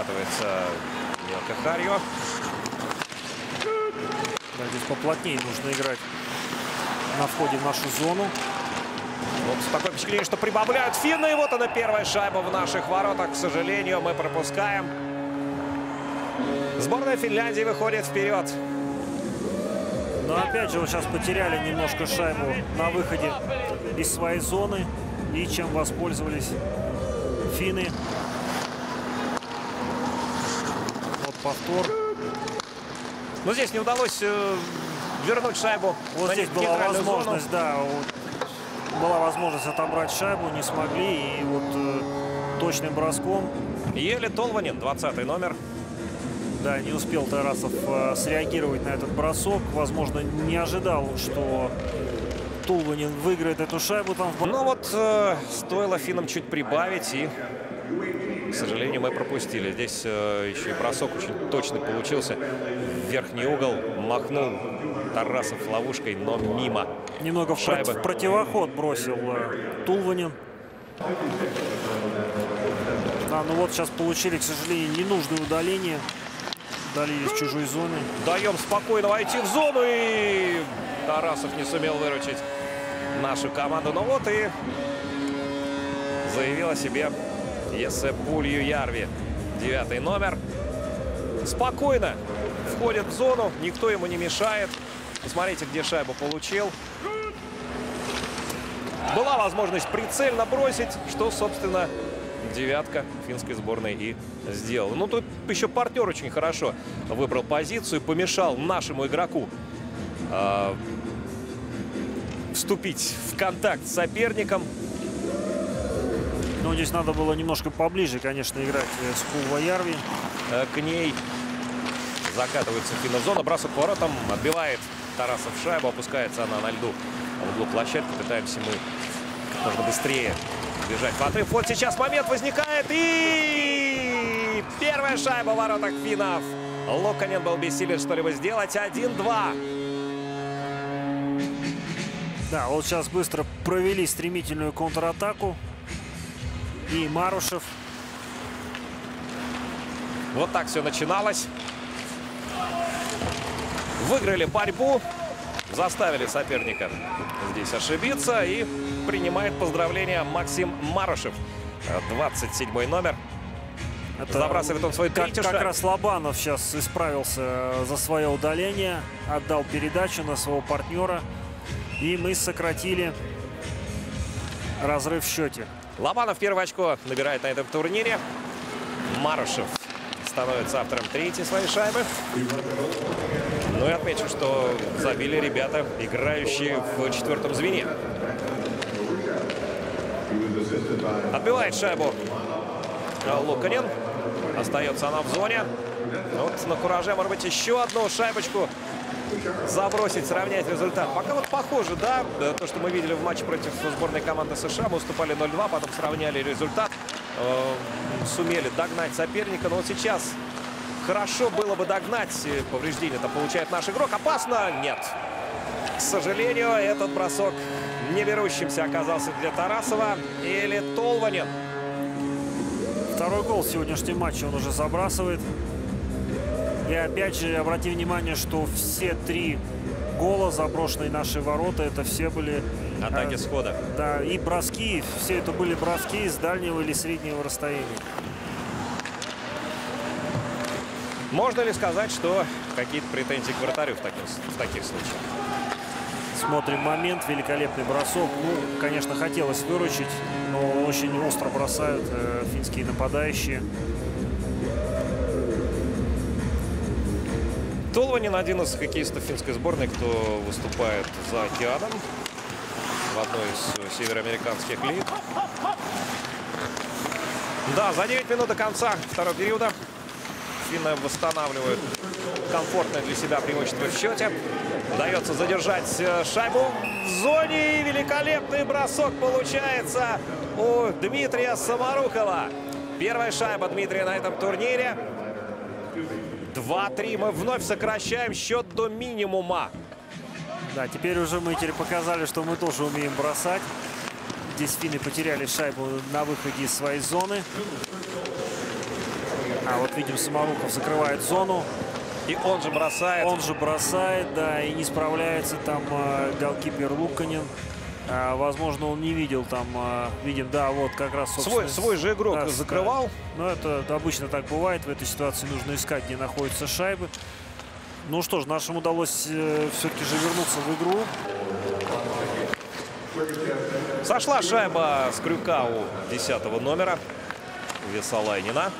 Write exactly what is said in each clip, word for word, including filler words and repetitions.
откатывается Харьо. Да, здесь поплотнее нужно играть на входе в нашу зону. Вот такое впечатление, что прибавляют финны. И вот она, первая шайба в наших воротах. К сожалению, мы пропускаем. Сборная Финляндии выходит вперед. Но опять же, вот сейчас потеряли немножко шайбу на выходе из своей зоны. И чем воспользовались финны. Вот повтор. Но здесь не удалось э, вернуть шайбу. Вот здесь была возможность, зону. да. Вот, была возможность отобрать шайбу, не смогли. И вот э, точным броском. Ээли Толванен, двадцатый номер. Да, не успел Тарасов э, среагировать на этот бросок. Возможно, не ожидал, что Толванен выиграет эту шайбу. Там в... Ну вот, э, стоило финнам чуть прибавить, и, к сожалению, мы пропустили. Здесь э, еще и бросок очень точный получился. Верхний угол, махнул Тарасов ловушкой, но мимо. Немного в, шайбы. Прот в противоход бросил э, Толванен. А, ну вот сейчас получили, к сожалению, ненужное удаление. Дали из чужой зоны. Даем спокойно войти в зону, и Тарасов не сумел выручить нашу команду. Ну вот и заявил о себе Есэп Пулью Ярви, девятый номер. Спокойно входит в зону, никто ему не мешает. Посмотрите, где шайбу получил. Была возможность прицельно бросить, что, собственно, девятка финской сборной и сделала. Ну, тут еще партнер очень хорошо выбрал позицию, помешал нашему игроку э, вступить в контакт с соперником. Ну, здесь надо было немножко поближе, конечно, играть с Пулью Ярви. К ней закатывается финозона, бросок поворотом, отбивает Тарасов шайбу, опускается она на льду в углу площадки. Пытаемся мы как можно быстрее бежать в отрыв. Вот сейчас момент возникает, и первая шайба в воротах финнов. Луканен был бессилен что-либо сделать. один-два. Да, вот сейчас быстро провели стремительную контратаку. И Марушев. Вот так все начиналось. Выиграли борьбу, заставили соперника здесь ошибиться, и принимает поздравления Максим Марушев, двадцать седьмой номер. Это забрасывает он свой третий шаг. Как раз Лобанов сейчас исправился за свое удаление, отдал передачу на своего партнера, и мы сократили разрыв в счете. Лобанов первое очко набирает на этом турнире. Марушев становится автором третьей своей шайбы. Ну и отмечу, что забили ребята, играющие в четвертом звене. Отбивает шайбу Луканен. Остается она в зоне. Вот на кураже, может быть, еще одну шайбочку забросить, сравнять результат. Пока вот похоже, да, то, что мы видели в матче против сборной команды США. Мы уступали ноль-два, потом сравняли результат. Сумели догнать соперника, но вот сейчас хорошо было бы догнать. Повреждение-то получает наш игрок. Опасно? Нет. К сожалению, этот бросок неверущимся оказался для Тарасова. Ээли Толванен. Второй гол в сегодняшнем матче он уже забрасывает. И опять же, обрати внимание, что все три гола, заброшенные наши ворота, это все были атаки а, схода. Да, и броски, все это были броски с дальнего или среднего расстояния. Можно ли сказать, что какие-то претензии к вратарю в таких, в таких случаях? Смотрим момент, великолепный бросок. Ну, конечно, хотелось выручить, но очень остро бросают э, финские нападающие. Толванен один из хоккеистов финской сборной, кто выступает за океаном в одной из североамериканских лиг. Да, за девять минут до конца второго периода финны восстанавливают комфортное для себя преимущество в счете. Удается задержать шайбу в зоне. И великолепный бросок получается у Дмитрия Саморукова. Первая шайба Дмитрия на этом турнире. два-три. Мы вновь сокращаем счет до минимума. Да, теперь уже мы теперь показали, что мы тоже умеем бросать. Здесь финны потеряли шайбу на выходе из своей зоны. А вот видим, Саморуков закрывает зону. И он же бросает. Он же бросает, да, и не справляется там э, голкипер Луканен. А, возможно, он не видел там, э, видим, да, вот как раз... Свой, свой же игрок да, закрывал. Да. Но это обычно так бывает. В этой ситуации нужно искать, где находятся шайбы. Ну что ж, нашим удалось э, все-таки же вернуться в игру. Сошла шайба с крюка у десятого номера Весолайнина.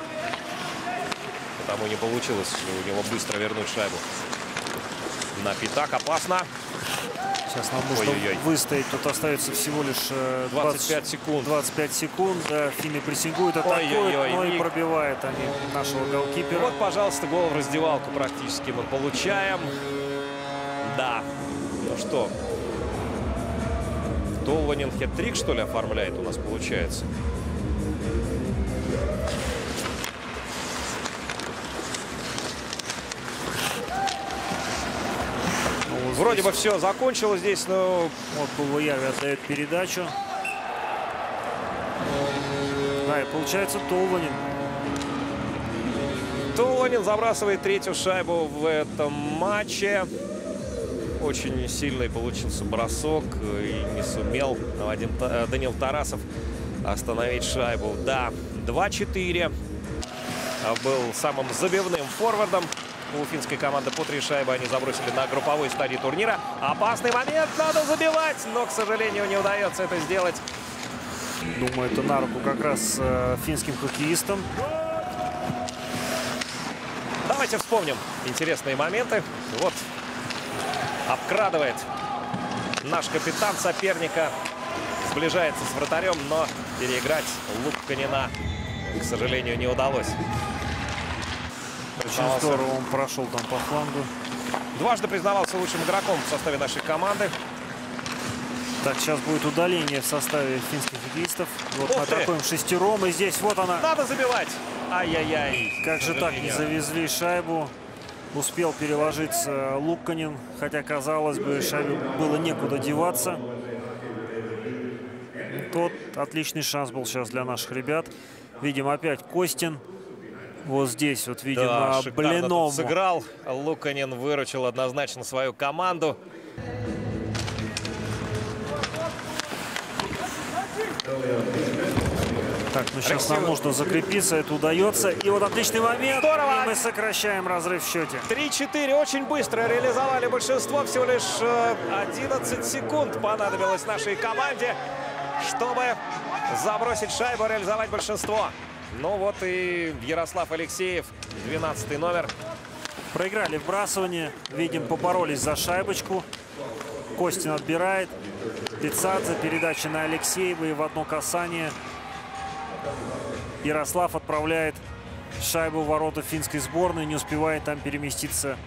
Потому не получилось у него быстро вернуть шайбу. На пятак опасно. Сейчас нам нужно выстоять. Тут остается всего лишь двадцать, двадцать пять секунд. двадцать пять секунд. Да, Фими прессингует, атакует, ой, ой, ой, но и ник. Пробивает они нашего голкипера. Вот, пожалуйста, гол в раздевалку практически мы получаем. Да. Ну что, Толванен хет-трик, что ли, оформляет у нас, получается? Вроде бы все закончилось здесь, но... Вот Пулью Ярви отдает передачу. Да, и получается Толванен. Толванен забрасывает третью шайбу в этом матче. Очень сильный получился бросок. И не сумел Вадим, Данил Тарасов остановить шайбу. Да, два-четыре. Был самым забивным форвардом. У финской команды по три шайбы они забросили на групповой стадии турнира. Опасный момент, надо забивать, но, к сожалению, не удается это сделать. Думаю, это на руку как раз э, финским хоккеистам. Давайте вспомним интересные моменты. Вот, обкрадывает наш капитан соперника, сближается с вратарем, но переиграть Луканена, к сожалению, не удалось. Очень здорово он прошел там по флангу. Дважды признавался лучшим игроком в составе нашей команды. Так, сейчас будет удаление в составе финских хоккеистов. Вот атакуем шестером. И здесь вот она. Надо забивать. Ай-яй-яй. Как же так не завезли шайбу. Успел переложиться Луканен. Хотя, казалось бы, шайбе было некуда деваться. Тот отличный шанс был сейчас для наших ребят. Видим опять Костин. Вот здесь вот видим, да, Блиному сыграл. Луканен выручил однозначно свою команду. Так, ну сейчас Алексеев. Нам нужно закрепиться, это удается. И вот отличный момент. Здорово. И мы сокращаем разрыв в счете. три-четыре. Очень быстро реализовали большинство. Всего лишь одиннадцать секунд понадобилось нашей команде, чтобы забросить шайбу, реализовать большинство. Ну вот и Ярослав Алексеев, двенадцатый номер. Проиграли вбрасывание. Видим, поборолись за шайбочку. Костин отбирает. Бицадзе, передача на Алексеева. И в одно касание Ярослав отправляет шайбу в ворота финской сборной. Не успевает там переместиться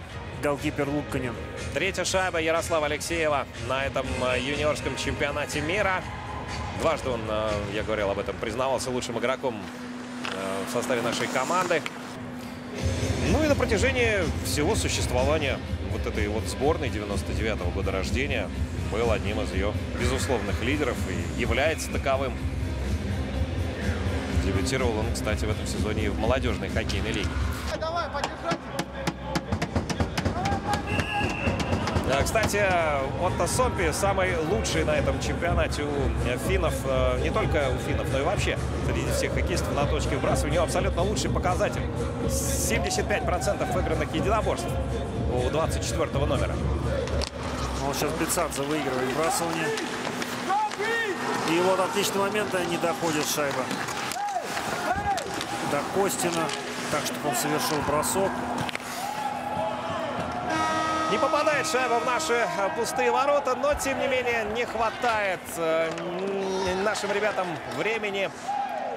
голкипер Луканен. Третья шайба Ярослава Алексеева на этом юниорском чемпионате мира. Дважды он, я говорил об этом, признавался лучшим игроком в составе нашей команды. Ну и на протяжении всего существования вот этой вот сборной девяносто девятого года рождения был одним из ее безусловных лидеров и является таковым. Дебютировал он, кстати, в этом сезоне и в молодежной хоккейной лиге. Давай, кстати, Отто Сомпи самый лучший на этом чемпионате у финнов, не только у финнов, но и вообще среди всех хоккеистов на точке вбрасывания. У него абсолютно лучший показатель. семьдесят пять процентов выигранных единоборств у двадцать четвёртого номера. Ну, сейчас Бицадзе выигрывает вбрасывание. И вот отличный момент, не доходит шайба до Костина, так, чтобы он совершил бросок. Не попадает шайба в наши пустые ворота, но, тем не менее, не хватает нашим ребятам времени.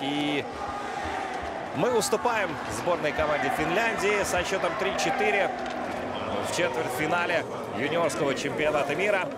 И мы уступаем сборной команде Финляндии со счетом три-четыре в четвертьфинале юниорского чемпионата мира.